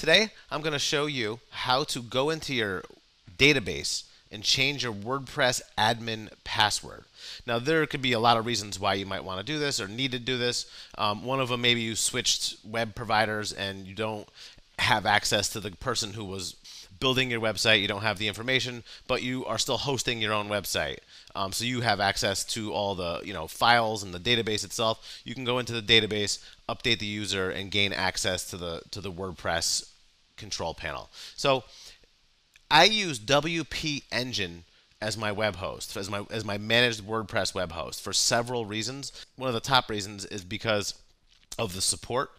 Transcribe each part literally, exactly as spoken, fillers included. Today, I'm going to show you how to go into your database and change your WordPress admin password. Now, there could be a lot of reasons why you might want to do this or need to do this. Um, one of them, maybe you switched web providers and you don't have access to the person who was building your website. You don't have the information, but you are still hosting your own website. Um, so you have access to all the you know files and the database itself. You can go into the database, update the user, and gain access to the to the WordPress control panel. So I use W P Engine as my web host, as my as my managed WordPress web host for several reasons. One of the top reasons is because of the support,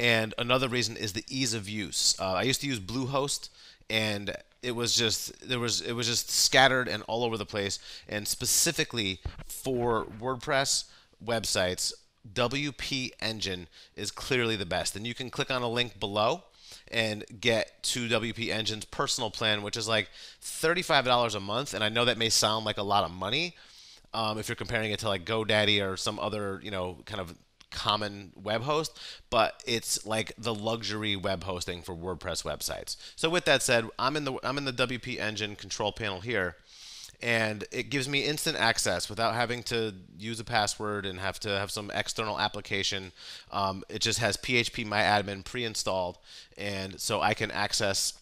and another reason is the ease of use. Uh, I used to use Bluehost, and it was just there was it was just scattered and all over the place. And specifically for WordPress websites, W P Engine is clearly the best. And you can click on a link below and get to W P Engine's personal plan, which is like thirty-five dollars a month. And I know that may sound like a lot of money um, if you're comparing it to like GoDaddy or some other, you know, kind of common web host, but it's like the luxury web hosting for WordPress websites. So with that said, I'm in the I'm in the W P Engine control panel here, and it gives me instant access without having to use a password and have to have some external application. Um, it just has phpMyAdmin pre-installed, and so I can access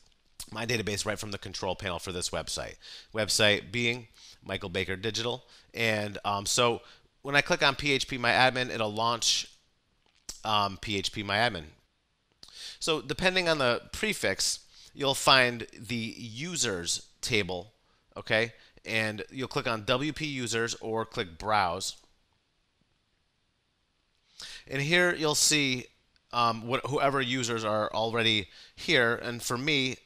my database right from the control panel for this website. Website being Michael Baker Digital, and um, so when I click on phpMyAdmin, it'll launch um, phpMyAdmin. So depending on the prefix, you'll find the users table, okay? And you'll click on W P Users or click Browse. And here you'll see um, what, whoever users are already here. And for me,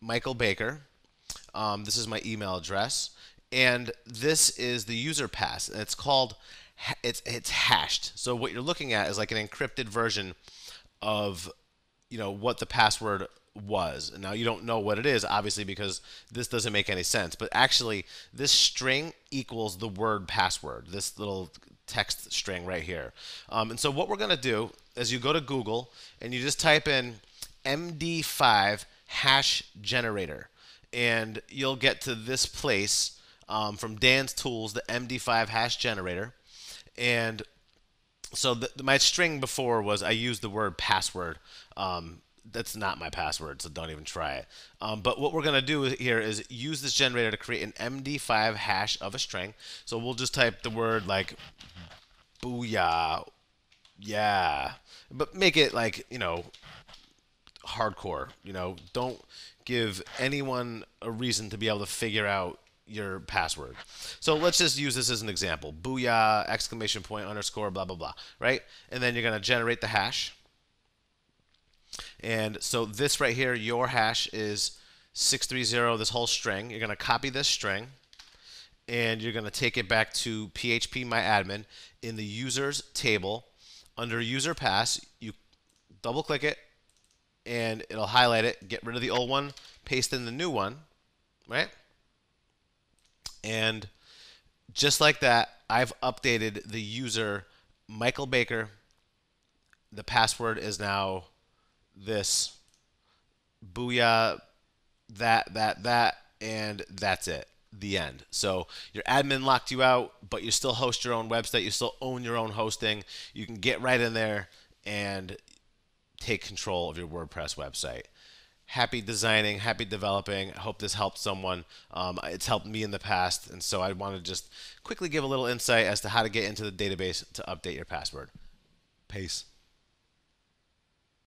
Michael Baker, um, this is my email address. And this is the user pass, and it's called, it's it's hashed. So what you're looking at is like an encrypted version of, you know, what the password was. Now you don't know what it is, obviously, because this doesn't make any sense. But actually, this string equals the word password. This little text string right here. Um, and so what we're going to do is you go to Google and you just type in M D five hash generator, and you'll get to this place. Um, from Dan's tools, the M D five hash generator. And so the, my string before was I used the word password. Um, that's not my password, so don't even try it. Um, but what we're going to do here is use this generator to create an M D five hash of a string. So we'll just type the word like booyah, yeah, but make it like, you know, hardcore. You know, don't give anyone a reason to be able to figure out your password. So let's just use this as an example. Booyah, exclamation point, underscore, blah, blah, blah, right? And then you're going to generate the hash. And so this right here, your hash is six three zero, this whole string. You're going to copy this string, and you're going to take it back to phpMyAdmin in the users table. Under user pass, you double click it, and it'll highlight it, get rid of the old one, paste in the new one, right? And just like that, I've updated the user Michael Baker. The password is now this booyah, that, that, that, and that's it, the end. So your admin locked you out, but you still host your own website. You still own your own hosting. You can get right in there and take control of your WordPress website. Happy designing, happy developing. I hope this helped someone. Um, it's helped me in the past, and so I want to just quickly give a little insight as to how to get into the database to update your password. Peace.